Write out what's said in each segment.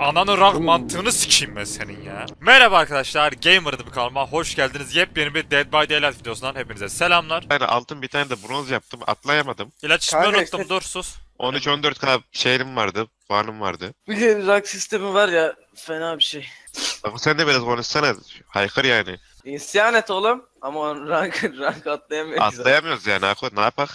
Ananı rak mantığını sikeyim ben senin ya. Merhaba arkadaşlar, Gamer adımı kanalıma hoş geldiniz. Yepyeni bir Dead by Daylight videosundan hepinize selamlar. Hayır, altın bir tane de bronz yaptım, atlayamadım. İlaç içmeyi unuttum, dur sus. 13-14k şeyim vardı, puanım vardı. Biliyorum, rak sistemi var ya, fena bir şey. Ama sen de biraz konuşsana, haykır yani. İsyan et oğlum, ama rank atlayamıyoruz. Atlayamıyoruz yani Ako, ne yapak?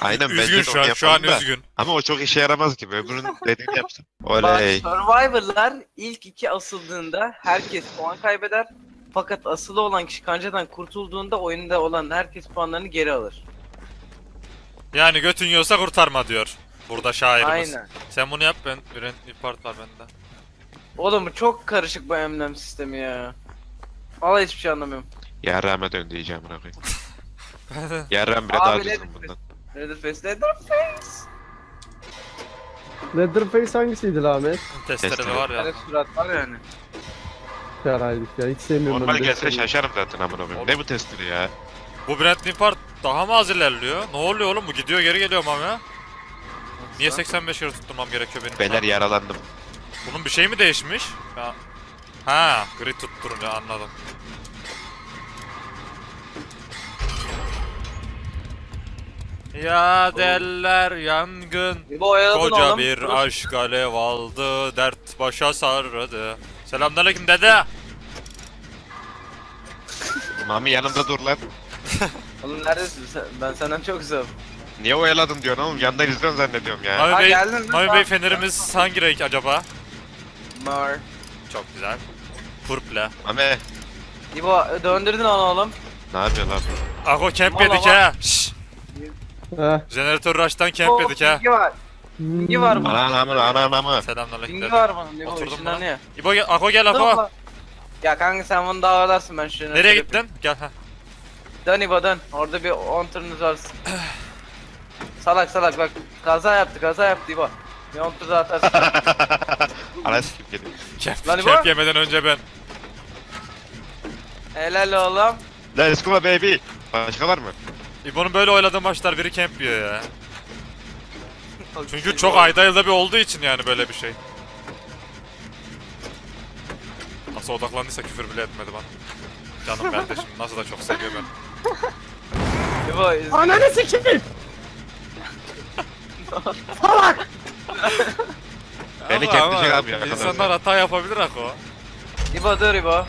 Aynen, üzgün şu an üzgün. Ama o çok işe yaramaz gibi, öbürünün dediğini yapsın. Oley. Survivor'lar ilk iki asıldığında herkes puan kaybeder. Fakat asılı olan kişi kancadan kurtulduğunda oyunda olan herkes puanlarını geri alır. Yani götün yiyorsa kurtarma diyor. Burada şairimiz. Aynen. Sen bunu yap, ben bir part var bende. Oğlum çok karışık bu emlem sistemi ya. Vallahi hiçbir şey anlamıyorum. Yarrağıma dön diyeceğim rakıyı. Yarrağım bile daha düzgün bundan. Leatherface. Leatherface hangisiydi Ahmet? Testleri var ya. Surat var yani. Yaraydık ya, hiç sevmiyorum. Normal gelse şaşarım zaten amına koyayım. Ne bu testleri ya? Bu Brent part daha mı az ilerliyor? Ne oluyor oğlum, bu gidiyor geri geliyor mam ya. Niye 85 kere tutturmam gerekiyor benim? Beyler yaralandım. Bunun bir şey mi değişmiş? Ya. Ha, grid tutturunca anladım. Ya derler yangın, koca oğlum. Bir burası. Aşk alev aldı, dert başa sardı. Selamünaleyküm dede. Mami yanımda dur lan. Oğlum neredesin sen? Ben senden çok zor. Niye oyaladın diyorsun oğlum, yandan izliyorsun zannediyorum ya. Mami Bey, Mami Bey fenerimiz hangi renk acaba? Mar. Çok güzel. Purple. Mami. İbo döndürdün onu oğlum. Ne yapıyor lan? Ako camp yedik ha. Jeneratör rush'tan camp yedik ha. Pingi var. Pingi var bunun. Anam. Selamünaleyküm. Pingi var bunun. İbo işinden ne? İbo gel, Ako gel Ako. Ya kanka sen bunu daha alarsın, ben şunu. Nereye gittin? Gel ha. Dön İbo dön. Orada bir 10 turunuz varsın. Salak bak, kaza yaptı İbo. Bir 10 turda atarsın. Aras kim geliyor? Camp yemeden önce ben. Helal oğlum. Let's go baby. Başka var mı? İbo'nun böyle oyladığı maçlar biri camp yiyor ya. Çünkü çok ayda yılda bir olduğu için yani böyle bir şey. Nasıl odaklandıysa küfür bile etmedi bana. Canım kardeşim nasıl da çok seviyor beni. İbo izle. Ananı sikeyim. Salak. Beni campleyecek abi ya. İnsanlar hata yapabilir Ako. İbo dur İbo.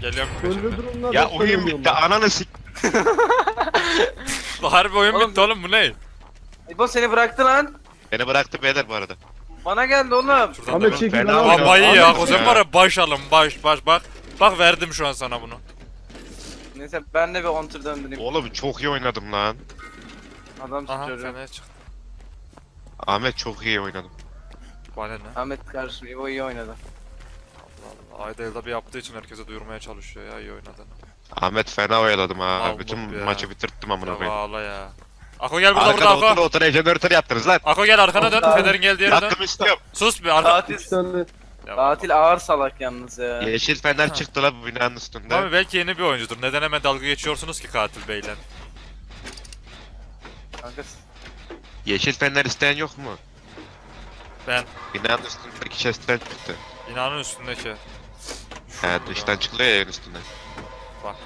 Geliyorum peşimden. Ya oyun bitti ananı sik. Harbi oyun oğlum, bitti oğlum, bu ne? İbo seni bıraktı lan. Beni bıraktı beyler bu arada. Bana geldi oğlum. Ahmet çekil lan. Babayı ya o zaman bari baş bak. Bak verdim şu an sana bunu. Neyse ben de bir ontur döndüreyim. Oğlum çok iyi oynadım lan. Adam tutuyorum. Ahmet çok iyi oynadım. Bana ne? Ahmet kardeşim İbo iyi oynadı. Allah Allah. Ayda yılda bir yaptığı için herkese duyurmaya çalışıyor ya iyi oynadın. Ahmet fena oyaladım ha. Bütün ya. Maçı bitirttim amına koyayım. Vallahi ya. Ako gel burada Ako. Arkada otur jeneratör yaptınız lan. Ako gel arkana dön. Fener'in geldiği yere dön. Hakkımı istiyorum. Sus bir arka. Tatil ağır salak yalnız ya. Yeşil fener çıktı la bu binanın üstünde. Abi belki yeni bir oyuncudur. Neden hemen dalga geçiyorsunuz ki katil beyler? Kanka. Yeşil fener isteyen yok mu? Ben. Binanın üstündeki chest'ten çıktı. Binanın üstündeki. He dıştan çıkılıyor ya yerin üstünden. Bak,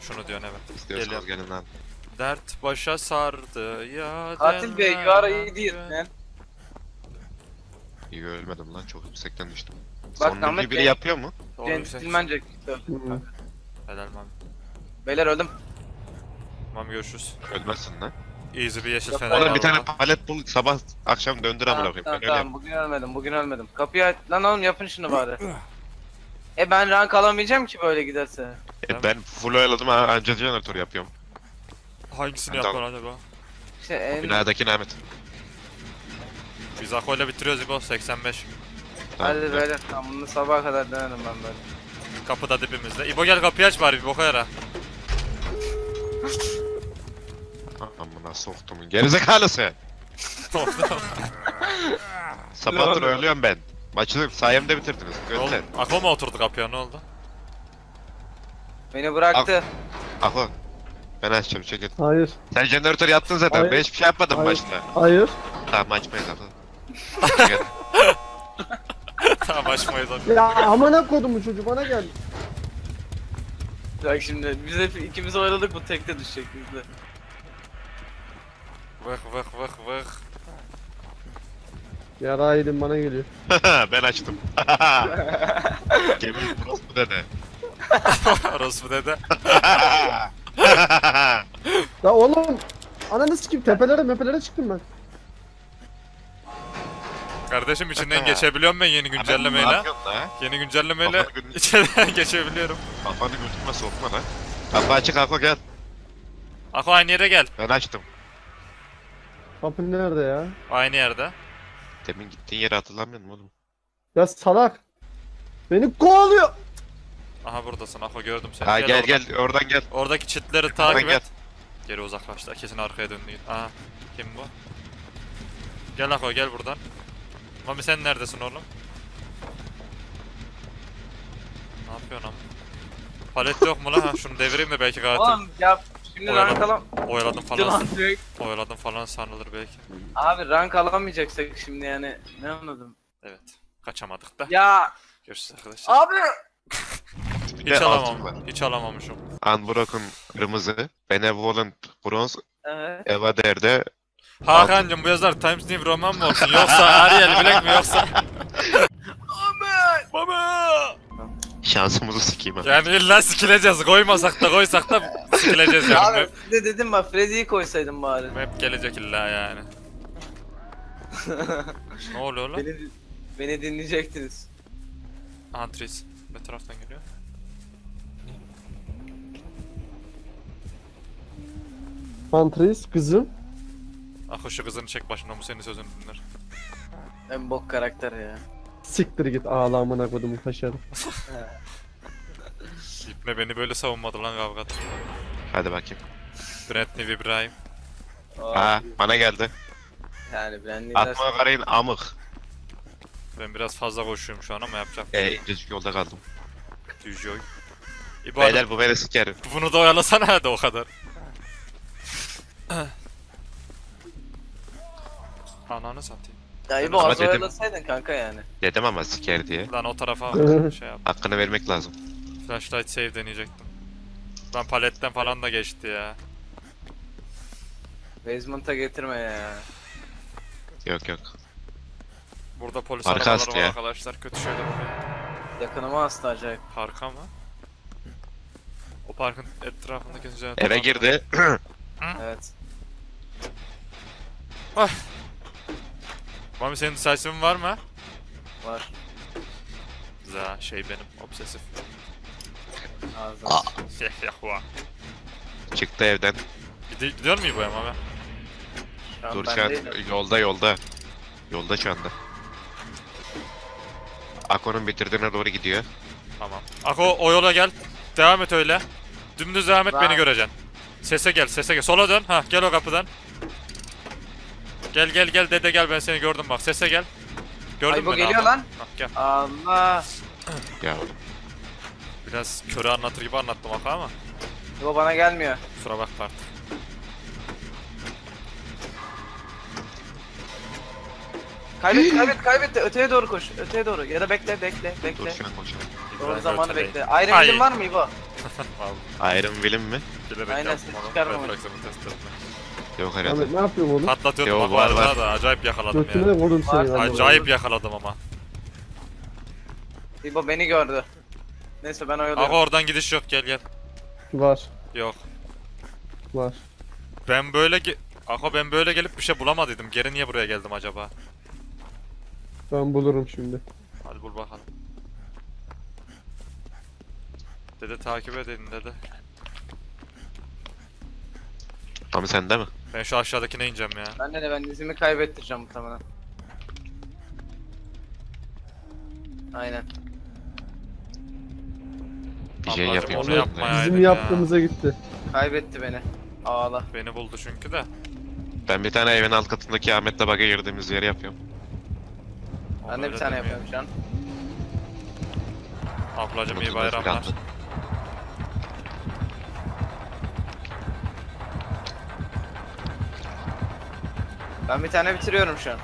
şunu diyorsun evet. İstiyorsanız gelin lan. Dert başa sardı ya. Katil bey, yuara iyi değil lan. İyi ölmedim lan, çok yüksekten düştüm. Bak, son biri yapıyor mu? Centilmence öldüm. Helal Mami. Beyler öldüm. Mami görüşürüz. Ölmezsin lan. Easy bir yeşil fener. Oğlum bir tane palet bul, sabah akşam döndür amına koyayım. Tamam, bugün ölmedim. Kapıyı aç lan oğlum, yapın şunu bari. Ben rank alamayacağım ki böyle giderse. Ben full oyaladım anca jeneratör yapıyorum. Hangisini yapar acaba? İşte en... Binadaki Ahmet. Biz Ako'yla bitiriyoruz İbo, 85. Hadi böyle tamam, bunu sabaha kadar dönerim ben böyle. Kapıda dibimizde. İbo gel kapıyı aç bari bir boka yara. Amına soktumun gerizekalı sen. Sabahtır ölüyorum ben. Maçı sayemde bitirdiniz. Götlen. Ako mu oturdu kapıya, ne oldu? Beni bıraktı. Ako. Ben açacağım, çekil. Hayır. Sen jeneratör yaptın zaten. Hayır. Ben hiçbir şey yapmadım başta. Hayır. Tamam açmayız abi. Tamam açmayız abi. Ya amana kodum bu çocuk bana geldi. Bak şimdi biz hep ikimiz oynadık bu tekte düşecek bizde. Vah vah vah vah. Yara yedim bana geliyor. Ben açtım. Gemi burası mı dede? Orası mı dede? Ya oğlum ananı sikeyim tepelere çıktım ben. Kardeşim içinden geçebiliyorum ben yeni güncellemeyle. Yeni güncellemeyle içinden geçebiliyorum. Kafanı götürme sokma lan. Kapı açık Ako gel. Ako aynı yere gel. Ben açtım. Kapın nerede ya? Aynı yerde. Demin gittiğin yere hatırlamıyorum oğlum. Ya salak. Beni kovalıyor. Aha buradasın Ako gördüm seni. Ha gel gel, gel oradan gel. Oradaki çitleri takip et. Geri uzaklaştı. Kesin arkaya döndü. Aha kim bu? Gel Ako gel buradan. Mami sen neredesin oğlum? Ne yapıyorsun ama? Palet yok mu lan? Ha şunu devireyim de belki katil. Oğlum ya şimdi rank alam... Oyaladım falan. Oyaladım falan sanılır belki. Abi rank alamayacaksak şimdi yani. Ne anladım? Evet. Kaçamadık da. Ya. Görüşürüz arkadaşlar. Abi. Hiç alamam. Hiç alamamışım. Unbroken kırmızı. Benevolent bronz. Evet. Evader'de. Hakan'cım bu yazar Times New Roman mı olsun yoksa Ariel Black mi yoksa? Ahmet! Baba! Şansımızı sikeyim abi. Yani illa sikileceğiz koymasak da koysak da sikileceğiz yani. Abi ne dedim bak Freddy'yi koysaydım bari. Hep gelecek illa yani. Ne oluyor lan? Beni dinleyecektiniz. Huntress ne taraftan geliyor? Huntress kızım. Ako şu kızını çek başına mı senin sözünü dinler. En bok karakter ya. Siktir git ağla amına kodumu taşarım. İpne beni böyle savunmadı lan kavgat. Hadi bakayım. Brandnev İbrahim. Ha bana geldi. Yani Brandnev atma karayın amık. Ben biraz fazla koşuyorum şu an ama yapacağım. Düz yolda kaldım. Düz yol. Beyler bu beni sikerim. Bunu da oyalasana hadi o kadar. Ananı satayım. Ya İbo az oyalasaydın kanka yani. Dedim ama siker diye. Lan o tarafa şey yaptım. Hakkını vermek lazım. Flashlight save deneyecektim. Lan paletten falan da geçti ya. Basement'a getirme ya. Yok yok. Burada polis arabaları var arkadaşlar. Kötü şeyler oluyor. Yakınıma hasta acayip. Parka mı? O parkın etrafındaki üzerine... Eve girdi. Evet. Ah. Mami senin decisive'ın var mı? Var. Za şey benim obsesif. Aa. Yahua. Çıktı evden. Gidiyor mu bu ya Mami? Dur şu an yolda. Yolda şu anda. Ako'nun bitirdiğine doğru gidiyor. Tamam. Ako o yola gel. Devam et öyle. Dümdüz devam et beni göreceksin. Sese gel. Sola dön. Ha gel o kapıdan. Gel dede gel ben seni gördüm bak sese gel. Gördün mü? Bu geliyor lan. Bak gel. Allah. Gel. Biraz körü anlatır gibi anlattım bak ama. Bu bana gelmiyor. Kusura bakma artık. Kaybet öteye doğru koş. Öteye doğru ya da bekle. Dur şuna koş. Doğru zamanı bekle. Iron Will'in var mı İbo? Iron Will'in mi? Aynen seni çıkarmamış. Yok herhalde. Ahmet ne yapıyorsun oğlum? Patlatıyordum ama arada da acayip yakaladım ya. Götüne vurdum seni. Acayip yakaladım ama. İbo beni gördü. Neyse ben oyalıyorum. Aga oradan gidiş yok gel. Var. Yok. Var. Ben böyle gelip bir şey bulamadıydım. Geri niye buraya geldim acaba? Ben bulurum şimdi. Hadi bul bakalım. Dede takip edin dede. Mami sende mi? Ben şu aşağıdakine ineceğim ya. Ben izimi kaybettireceğim muhtemelen. Aynen. Bir şey yapayım. Onu yapmayaydın ya. İzimi yaptığımıza gitti. Kaybetti beni. Ağla. Beni buldu çünkü de. Ben bir tane evin alt katındaki Ahmet'le bug'a girdiğimiz yeri yapıyorum. Ben de bir tane yapıyorum şu an. Ablacım iyi bayramlar. Ben bir tane bitiriyorum şu an.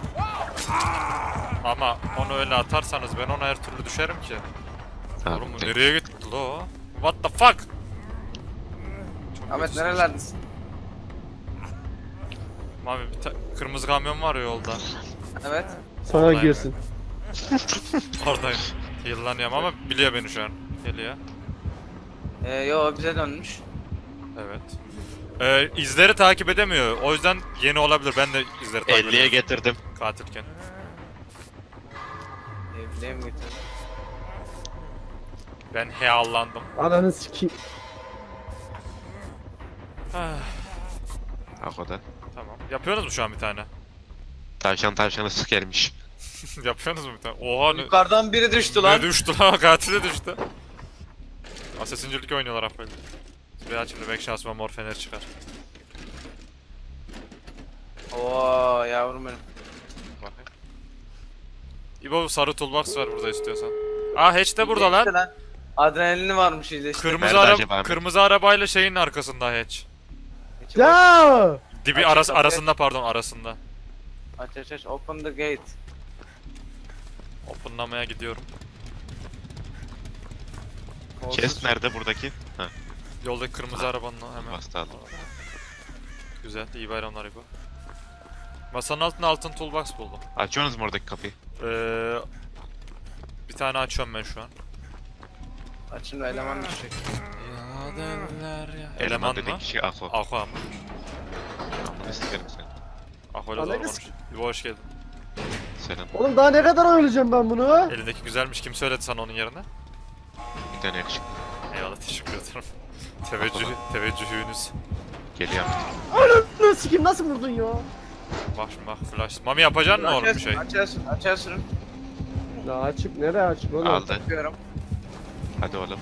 Ama onu öyle atarsanız ben ona her türlü düşerim ki. Oğlum nereye gitti lo? What the fuck? Ahmet nerelerdesin? Mami bir kırmızı kamyon var ya yolda. Evet. Sana girsin. Oradayım. Yıllanıyorum ama biliyor beni şu an. Geliyor. Yo bize dönmüş. Evet. İzleri takip edemiyor. O yüzden yeni olabilir. Ben de izleri takip ediyorum. 50'ye getirdim. Katilken. Evliye mi getirdim? Ben heallandım. Ananı sikiyim. Ako'da. Tamam. Yapıyorsunuz mu şu an bir tane? Tavşanı sikermiş. Yapıyorsunuz mu bir tane? Oha ne... Yukarıdan biri düştü lan. Ne düştü lan? Katile düştü. Asesincilik oynuyorlar affayla. Biraz şimdi bek şansıma mor fener çıkar. Oo yavrum benim. Bakayım. İbo sarı toolbox var burada istiyorsan. Ah hiç de burada lan. Adrenalini varmış işte. Kırmızı arabayla şeyin arkasında hiç. Ya! Dibi arasında pardon arasında. Aç open the gate. Openlamaya gidiyorum. Kes nerede buradaki? Ha. Yoldaki kırmızı arabanın hemen. Bastı. Güzel, iyi bayramlar İbo. Masanın altında altın toolbox buldum. Açıyorsunuz mu oradaki kapıyı? Bir tane açıyorum ben şu an. Açın da eleman düşecek. Eleman mı? Kişi Ako. Ako ama. Amına sikerim seni. Ako'yla zor olmuş. İbo hoş geldin. Selam. Oğlum daha ne kadar oynayacağım ben bunu? Elindeki güzelmiş, kim söyledi sana onun yerine? Bir tane yakışıklı. Eyvallah teşekkür ederim. Teveccühünüz. Geliyor. Anasını sikeyim nasıl vurdun ya? Bak şimdi bak flash. Mami yapacaksın mı oğlum bir şey? Açarsın. Daha açık nereye açık oğlum? Aldı. Hadi oğlum.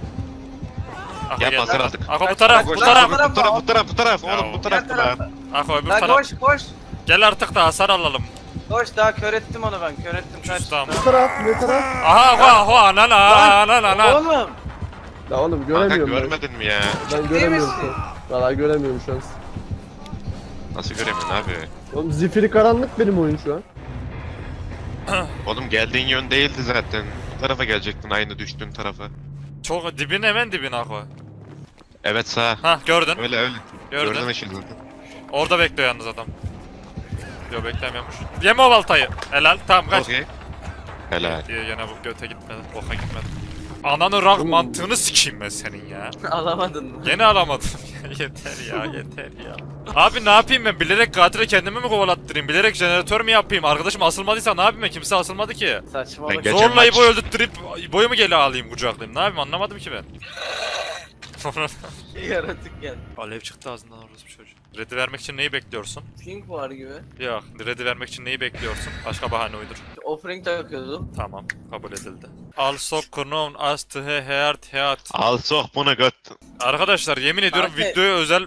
Ako yap hazır aldık. Ako bu taraf oğlum bu taraf. Ako öbür taraf. Koş. Gel artık da hasar alalım. Koş daha kör ettim onu ben kaç. Ne taraf? Aha ana. Oğlum. La oğlum göremiyorum. Kanka görmedin mi ya? Ben göremiyorum. Vallahi göremiyorum şu an. Nasıl göremiyorsun abi? Oğlum zifiri karanlık benim oyun şu an. Oğlum geldiğin yön değildi zaten. Bu tarafa gelecektin aynı düştüğün tarafa. Çok dibin hemen dibin Ako. Evet sağ. Ha gördün. Öyle. Gördün eşildi. Orada bekliyor yalnız adam. Yo beklemiyormuş. Yeme o baltayı. Helal tamam kaç. Okay. Helal. Diye yine bu göte gitmedi. Boka gitmedi. Ananı rak mantığını sikeyim ben senin ya. Alamadın mı? Gene alamadım. yeter ya. Abi ne yapayım ben? Bilerek katile kendimi mi kovalattırayım? Bilerek jeneratör mü yapayım? Arkadaşım asılmadıysa ne yapayım ben? Kimse asılmadı ki. Saçmalık. Zorla İbo'yu öldürttirip İbo'yu mu geri alayım kucaklayayım? Ne yapayım anlamadım ki ben. Yaratık geldi. Alev çıktı ağzından orası bir çocuk. Red'i vermek için neyi bekliyorsun? Pink var gibi. Yok, Red'i vermek için neyi bekliyorsun? Başka bahane uydur. Offering takıyordum. Tamam, kabul edildi. Also known as the heart. Also bunu göt. Arkadaşlar yemin ediyorum videoya özel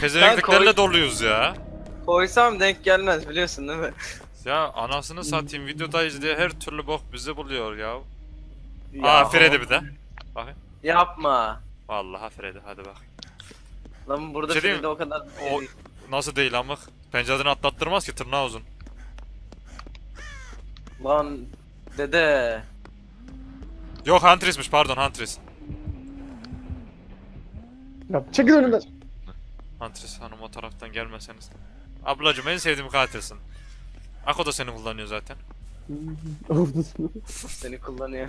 pezevenkliklerle doluyuz ya. Koysam denk gelmez biliyorsun değil mi? Ya anasını satayım videoda izleye her türlü bok bizi buluyor ya. Aa Freddy bir de. Bakayım. Yapma. Vallahi Freddy hadi bak. Lan burada şey Freddy o kadar o... Değil. Nasıl değil amık? Pencereden atlattırmaz ki tırnağı uzun. Lan dede. Yok Huntress'miş pardon Huntress. Çekil önümden. Huntress hanım o taraftan gelmeseniz. Ablacım en sevdiğim katilsin. Ako da seni kullanıyor zaten. Seni kullanıyor.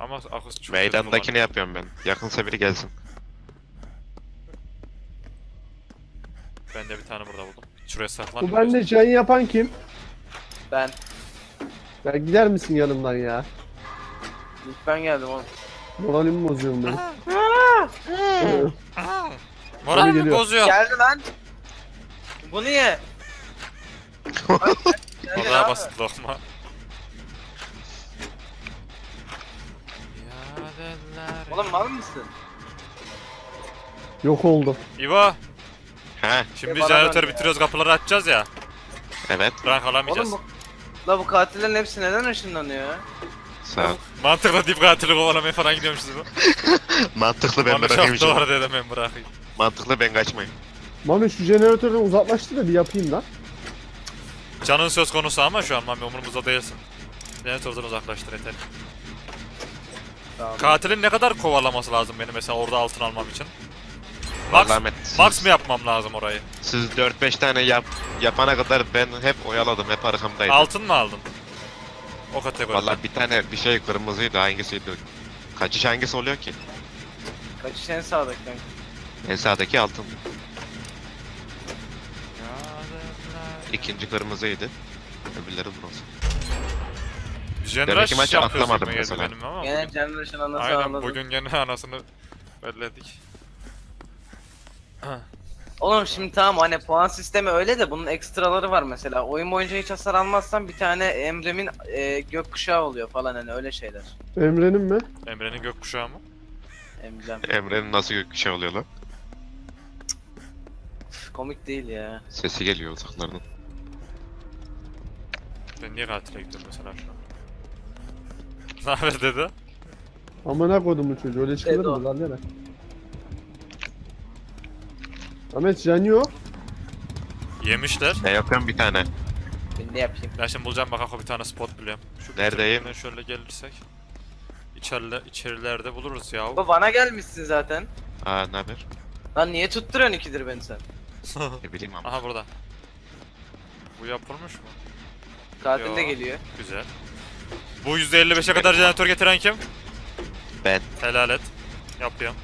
Ama Akos çok meydandakini yapıyorum ben. Yakınsa biri gelsin. Ben de bir tane burada buldum. Şuraya saklanıyorum. Bu bende can yapan kim? Ben. Ya gider misin yanımdan ya? Ben geldim oğlum. Moralimi bozuyorum ben. Moralimi bozuyor. Geldi lan. Bu niye? Oraya bastı dokma. Oğlum mal mısın? Yok oldu. İbo. He. Şimdi biz jeneratörü bitiriyoruz, kapıları açacağız ya. Evet. Rank alamayacağız. Oğlum bu... La bu katillerin hepsi neden ışınlanıyor? Sağ ol. Mantıklı deyip katili kovalamaya falan gidiyormuşuz bu. Mantıklı ben bırakayım şimdi. Mantıklı ben kaçmayayım. Mami şu jeneratörü uzaklaştı da bir yapayım lan. Canın söz konusu ama şu an Mami umurumuzda değilsin. Jeneratörden uzaklaştır yeter. Tamam. Katilin ne kadar kovalaması lazım benim mesela orada altın almam için? Max mı yapmam lazım orayı? Siz 4-5 tane yapana kadar ben hep oyaladım, hep arkamdaydım. Altın mı aldın? O kategoride. Vallahi bir tane bir şey kırmızıydı, hangisiydi? Kaçış hangisi oluyor ki? Kaçış en sağdaki. En sağdaki altın. İkinci kırmızıydı. Öbürleri bronz. Demek ki maçı atlamadım mesela. Gene Generation'ı anasını ağladım. Aynen bugün gene anasını belledik. Oğlum şimdi tamam hani puan sistemi öyle de bunun ekstraları var mesela. Oyun boyunca hiç hasar almazsan bir tane Emre'nin gökkuşağı oluyor falan hani öyle şeyler. Emre'nin mi? Emre'nin gökkuşağı mı? Emre'nin nasıl gökkuşağı oluyor lan? Komik değil ya. Sesi geliyor uzaklardan. Ben niye katile gidiyorum mesela şu an? Naber dede? Amına koydum bu çocuğu öyle çıkılır mı lan nere? Ahmet yanıyor. Yemişler. Ne yapıyorum bir tane? Ben ne yapayım? Ben şimdi bulacağım bak Ako bir tane spot biliyorum. Neredeyim? Şöyle gelirsek. İçerilerde buluruz ya. Baba bana gelmişsin zaten. Aa naber? Lan niye tutturan ikidir beni sen? Ne bileyim ama. Aha burada. Bu yapılmış mı? Katil yo, de geliyor. Güzel. Bu %55'e kadar jeneratör getiren kim? Ben. Helal et. Yapıyorum.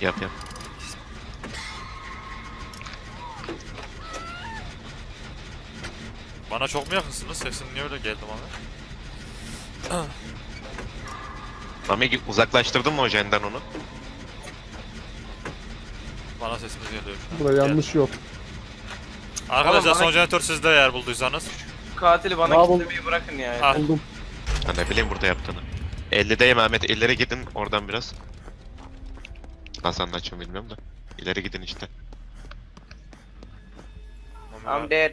Yap. Bana çok mu yakınsınız? Sesin niye öyle geldi bana? Mami uzaklaştırdın mı o jenden onu? Bana sesimiz geliyor. Burada yanlış yok. Arkadaşlar son jeneratör sizde eğer bulduysanız. Katili bana kitlemeyi bırakın ya. Yani. Ah. Buldum. Ha, ne bileyim burada yaptığını. 50'deyim Ahmet, ileri gidin oradan biraz. Hasan'la açım bilmiyorum da. İleri gidin işte. I'm dead.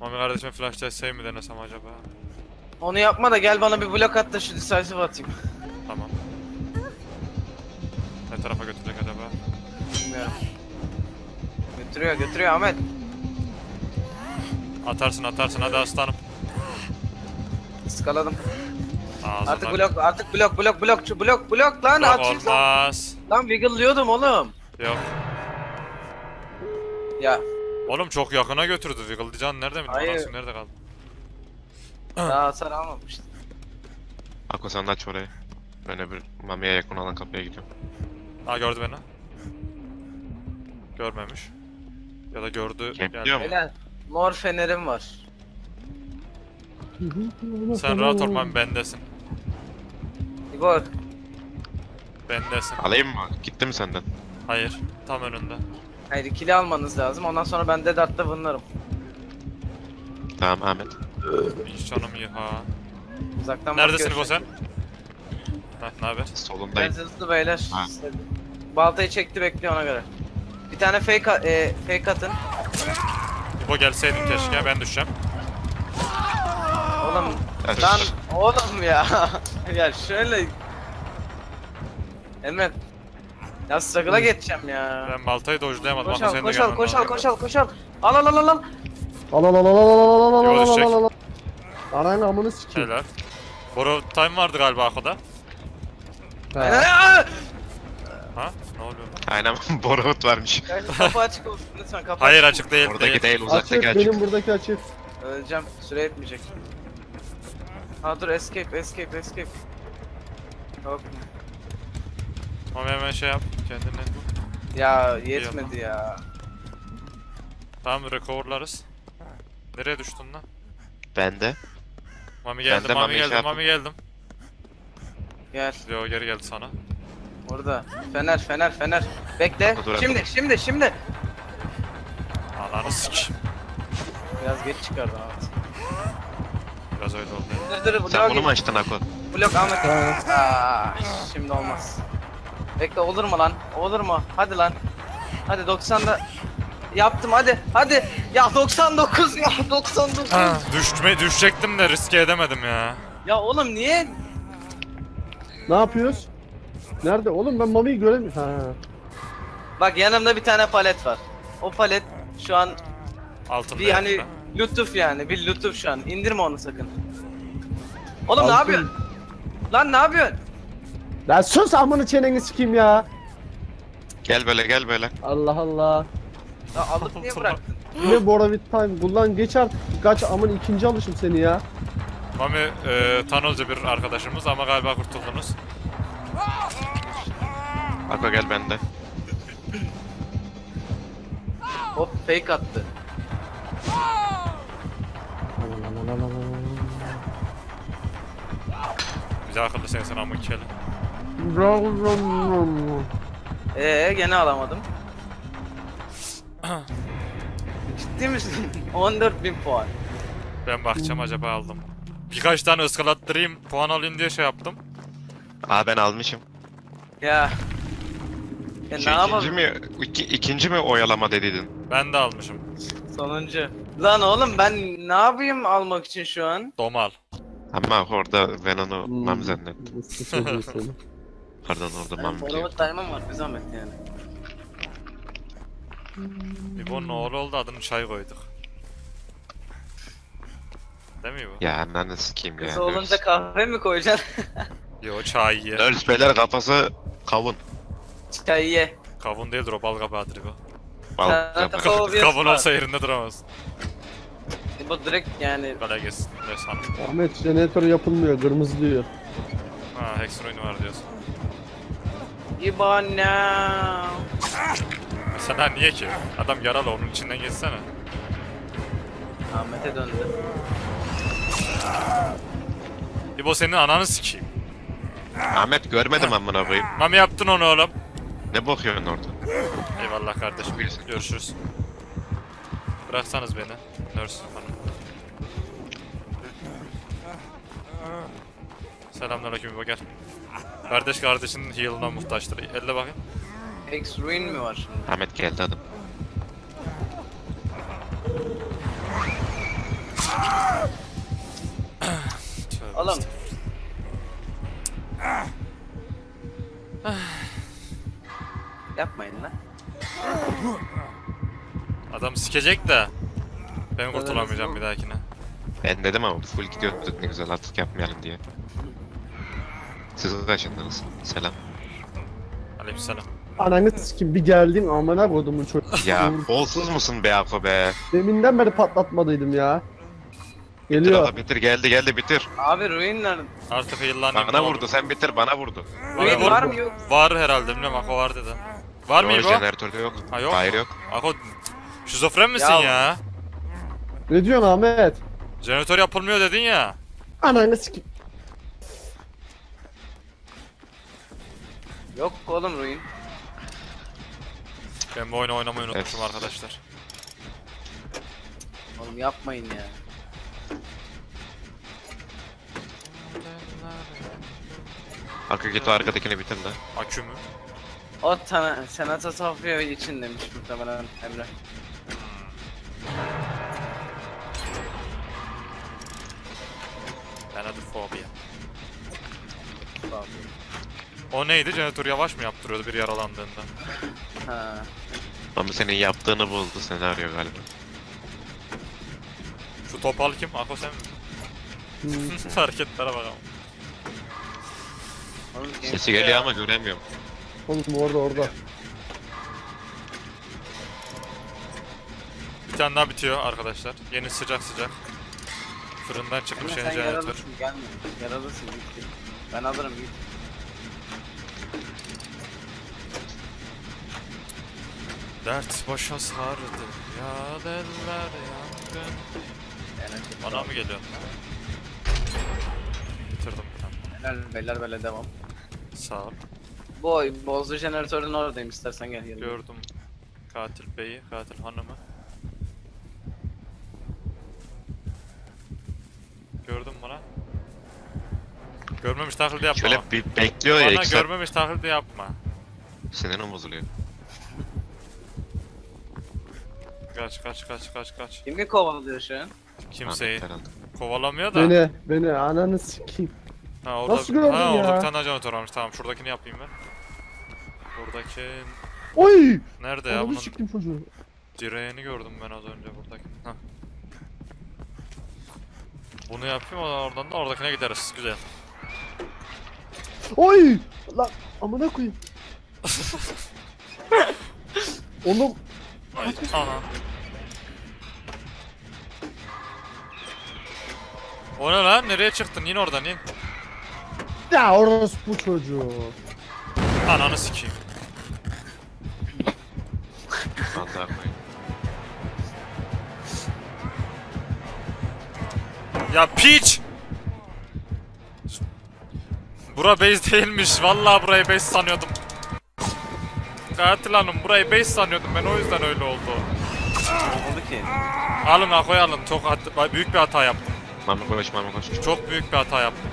Mami kardeşime flash desteği mi denesem acaba? Onu yapma da gel bana bir blok at da şu Decisive atayım. Tamam. Ne tarafa götürecek acaba? Bilmiyorum. Götürüyor Ahmet. Atarsın hadi aslanım. Iskaladım. Artık blok lan atayım lan. Lan wiggle'lıyordum oğlum. Yok. Ya. Oğlum çok yakına götürdü Wiggle. Can nerede mi? Hayır. Nerede kaldı? Daha hasar almamıştı. Ako sen aç orayı. Ben öbür Mami'ye yakın olan kapıya gidiyorum. Aa gördü beni. Görmemiş. Ya da gördü. Helal. Mor fenerim var. Sen rahat ol Mami bendesin. İbo. Bendesin. Alayım mı? Gitti mi senden? Hayır. Tam önünde. Hayır ikili almanız lazım ondan sonra ben de dartta vınlarım. Tamam Ahmet. Hiç canım ya. Uzaktan neredesin İbo sen? Naber? Solundayım. Biraz hızlı beyler. Ha. Baltayı çekti bekliyor ona göre. Bir tane fake atın. İbo gelseydin keşke ben düşeceğim. Oğlum lan oğlum ya. Ya şöyle. Emre. Ya struggle'a geçeceğim ya. Ben baltayı dojlayamadım. Koşal. Al. Al. Ananın amını sikeyim. Helal. Borrow time vardı galiba Ako'da. Ha? Ne oluyor? Aynen borrow varmış. Kapı açık olsun lütfen kapı. Hayır açık değil. Buradaki değil uzaktaki açık. Benim buradaki açık. Öleceğim. Süre yetmeyecek. Ha dur escape. Yok. Ama hemen şey yap kendine. Ya yetmedi ya. Tamam recoverlarız. Nereye düştün lan? Bende. Mami geldim. Gel. Yo geri geldi sana. Orada. Fener. Bekle. Şimdi. Ananı sikeyim. Biraz geç çıkardı Ahmet. Biraz öyle oldu. Dur. Sen bunu mu açtın Ako? Blok Ahmet. Şimdi olmaz. Bekle olur mu lan? Olur mu? Hadi lan. Hadi 90'da yaptım hadi. Ya 99 ya 99. Ha, düşecektim de riske edemedim ya. Ya oğlum niye? Ne yapıyoruz? Nerede? Oğlum ben Mami'yi göremiyorum. Bak yanımda bir tane palet var. O palet şu an altında bir yani lütuf yani. Bir lütuf şu an. İndirme onu sakın. Oğlum altın. Ne yapıyorsun? Lan ne yapıyorsun? Lan sus amını çeneni sikeyim ya. Gel böyle gel böyle. Allah Allah. Ya alıp niye bıraktın? Ne Boravit time. Ulan geç artık. Kaç amın ikinci alışım seni ya. Mami Tanolca bir arkadaşımız ama galiba kurtuldunuz. Ako gel bende. Hop fake attı. Güzel akıllı sensin amın keli. Gene alamadım. Ciddi misin? 14.000 puan. Ben bakacağım acaba aldım. Birkaç tane ıskalattırayım, puan alayım diye şey yaptım. Aa ben almışım. Ya. İkinci mi oyalama dediydin? Ben de almışım. Sonuncu. Lan oğlum ben ne yapayım almak için şu an? Domal. Ama orada ben onu Mami zannettim. Pardon orada Mami biliyor. Forward time'ım var bir zahmet yani. İbo'nun oğlu oldu adını çay koyduk. Değil mi İbo? Ya ananı sikeyim ya. Kız olunca kahve mi koyacaksın? Yo çay ye. Dört beyler kafası kavun. Çay ye. Kavun değildir o bal kapağıdır İbo. Bal kapağı. Kavun olsa yerinde duramaz. İbo direkt yani. Kale gelsin. Ahmet jeneratör yapılmıyor kırmızı diyor. Ha Hex'in oyunu var diyorsun. İbo now. Sana niye ki? Adam yaralı onun içinden geçsene. Ahmet'e döndü. İbo senin ananı sikeyim. Ahmet görmedim amına koyayım. Mami yaptın onu oğlum. Ne bakıyorsun orada? Eyvallah kardeşim. Görüşürüz. Bıraksanız beni. Nurse hanım. Selamünaleyküm İbo gel. Kardeş kardeşinin heal'ına muhtaçtır. Elle bakayım. X Ruin mi var? Ahmet geldi adam. Oğlum. Yapmayın lan. Adam sikecek de. Ben kurtulamayacağım bir dahakine. Ben dedim ama full gidiyorduk ne güzel artık yapmayalım diye. Siz de aşındınız. Selam. Aleykümselam. Ananı sikim bir geldim amına kodumun çocuğu. Ya bolsuz musun be Ako be? Deminden beri patlatmadıydım ya. Geliyor. Bitir, bitir geldi bitir. Abi Ruin nerede? Artık yıllar bana vurdu oldu. Sen bitir bana vurdu. Ruin var mı yok? Var herhalde bilmiyorum Ako var dedi. Var mı İbo? Jeneratörde yok. Ha, yok. Hayır yok. Ako şizofren misin ya? Ne diyorsun Ahmet? Jeneratör yapılmıyor dedin ya. Ananı sikim. Yok oğlum Ruin. Ben bu oyunu oynamayı unutmuşum arkadaşlar. Oğlum yapmayın ya. Arka git arkadakini bitir de. Akü mü? O senata safıyor için demiş muhtemelen Emre. Ben adı Fobia. O neydi? Jeneratör yavaş mı yaptırıyordu bir yaralandığında? Ha. Ama senin yaptığını bozdu senaryo galiba. Şu topal kim? Ako sen mi? Hareketlere bakalım. Sesi geliyor ama göremiyorum. Oğlum orada. Bir tane daha bitiyor arkadaşlar. Yeni sıcak. Fırından çıkmış yeni jeneratör. Yaralısın gelme. Yaralısın git. Ben alırım git. Dert boşa sardı ya derler yangın. Bana mı geliyor? Bitirdim tamam. Beyler böyle devam. Sağ ol. Boy bozdu jeneratörün oradayım istersen gel yanıma. Gördüm. Katil beyi, katil hanımı. Gördün mü lan? Görmemiş taklidi yapma. Şöyle bir bekliyor ya. Bana görmemiş taklidi yapma. Sinirim bozuluyor. Kaç. Kimi kovalıyor şu an? Kimseyi. Kovalamıyor da. Beni ananı sikeyim. Ha orada, nasıl gördün ya? Orada bir tane jeneratör varmış. Tamam şuradakini yapayım ben. Buradaki Oy! Nerede ya bunun? Çıktım çocuğu. Direğini gördüm ben az önce buradaki. Hah. Bunu yapayım oradan da oradakine gideriz. Güzel. Oy! Lan amına koyayım. Oğlum. Ay ana. O ne lan? Nereye çıktın? Yine oradan in. Ya orospu çocuğu. Ananı sikeyim. Ya piç! Bura base değilmiş. Vallahi burayı base sanıyordum. Katil hanım, burayı base sanıyordum ben, o yüzden öyle oldu. Ne oldu ki? Alın Ako'yu alın. Çok büyük bir hata yaptım. Mami koş, Mami koş. Çok büyük bir hata yaptım.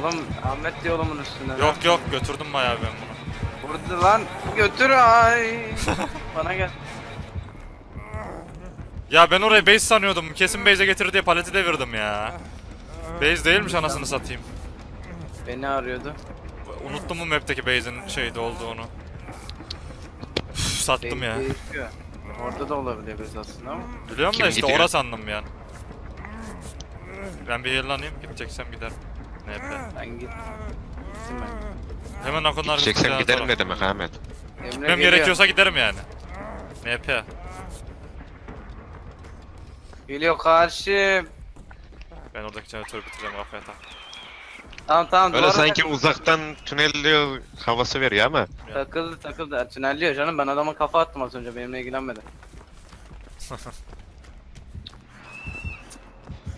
Oğlum Ahmet diyor oğlumun üstüne. Yok yok, götürdüm bayağı ben bunu. Burada lan götür ay. Bana gel. Ya ben orayı base sanıyordum. Kesin base'e getirdi diye paleti devirdim ya. Base değilmiş anasını satayım. Beni arıyordu. Unuttum mu map'teki base'in şeyde olduğunu. Üff, sattım ya. Orada da olabilir base aslında ama. Biliyorum kim da işte orası sandım yani. Ben bir yerlanayım, gideceksem giderim. Nerede? Ben git. Hemen Akon'un arkasına. Gideceksem giderim ne demek Ahmet? Gitmem gerekiyorsa giderim yani. MP. Geliyor karşım. Ben oradaki jeneratörü bitireceğim kafaya tak. Tamam tamam. Öyle sanki uzaktan tünelliyor havası veriyor ama. Takıldı takıldı. Tünelliyor canım, ben adama kafa attım az önce, benimle ilgilenmedi.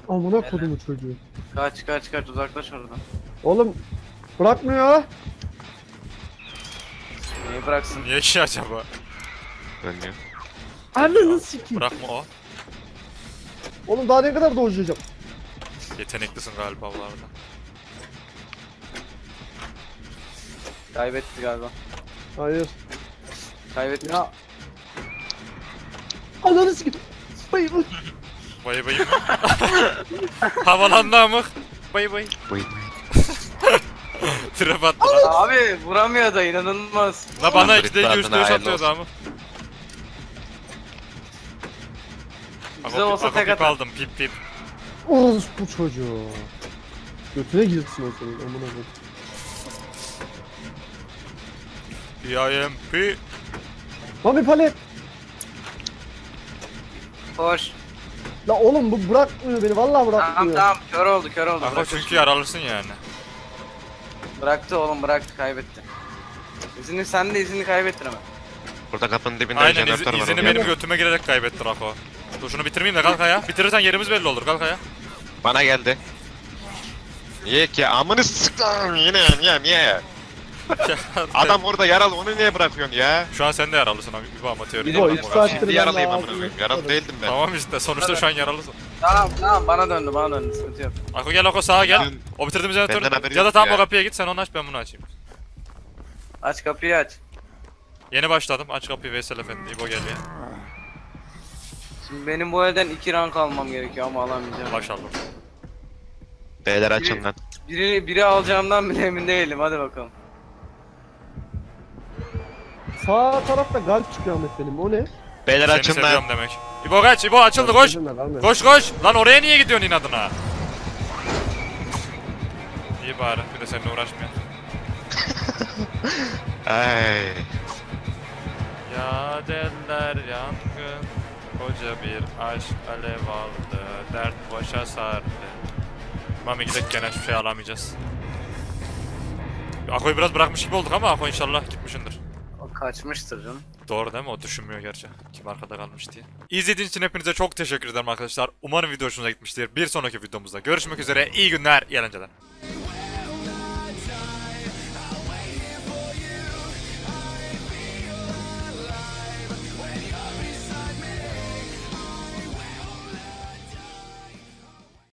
Amına kodumu çocuğu. Kaç kaç kaç, uzaklaş oradan. Oğlum bırakmıyor. Neyi bıraksın? Niye ki acaba? Dönüyor. Ananı sikeyim. Bırakma o. Oğlum daha ne kadar dojlayacağım? Yeteneklisin galiba bu arada. Kaybetti galiba. Hayır. Kaybetmiş. Ya. Ananı sikeyim. Bayı bayı. Bayı bayı mı? Havalandı amık. Bayı bayı. Bayı bayı. Trap attı. Abi vuramıyor da inanılmaz. La bana 2'de 3 atıyordu amık. Güzel olsa tek atar. Aldım pip pip. Oğuz bu çocuğu. Götüne girsin o senin amına koyayım. BIMP. Mami palet. Hoş. La oğlum bu bırakmıyor beni, vallahi bırakmıyor. Tamam tamam, kör oldu kör oldu. Ama çünkü yaralırsın yani. Bıraktı oğlum, bıraktı, kaybetti. İzini sen de izini kaybettin ama. Burada kapının dibinde jeneratör var. Aynen, izini benim götüme girerek kaybettin Ako. Dur şunu bitirmeyeyim de kalk ayağa. Bitirirsen yerimiz belli olur, kalk ayağa. Bana geldi. Niye ki amını s*****am yine. Adam orada yaralı, onu niye bırakıyorsun ya? Şu an sen de yaralısın abi, İbo ama teoride yaralı. Şimdi yaralıyım amına koyayım, yaralı değildim ben. Tamam işte, sonuçta şu an yaralısın. Tamam tamam, bana döndü, sıkıntı yok. Ako gel, Ako sağa gel. O bitirdiğimiz yerine dön. Ya da tam o kapıya git, sen onu aç ben bunu açayım. Aç kapıyı aç. Yeni başladım, aç kapıyı Veysel efendi, İbo gel ya. Benim bu elden 2 rank almam gerekiyor ama alamayacağım. Başardım. Beyler açın lan. Biri alacağımdan bile emin değilim, hadi bakalım. Sağ tarafta garip çıkıyor Ahmet benim, o ne? Beyler açın lan. Demek. İbo kaç, İbo açıldı koş. Koş. Lan oraya niye gidiyorsun inadına? İyi bari, bir de seninle uğraşmayalım. Ay. Ya derler yangın. Koca bir aşk alev aldı, dert başa sardı. Mami gidek, gene hiçbir şey alamayacağız. Ako'yu biraz bırakmış gibi olduk ama Ako inşallah gitmişindir. O kaçmıştır canım. Doğru değil mi? O düşünmüyor gerçi. Kim arkada kalmış diye. İzlediğiniz için hepinize çok teşekkür ederim arkadaşlar. Umarım video hoşunuza gitmiştir. Bir sonraki videomuzda görüşmek üzere. İyi günler, iyi eğlenceler.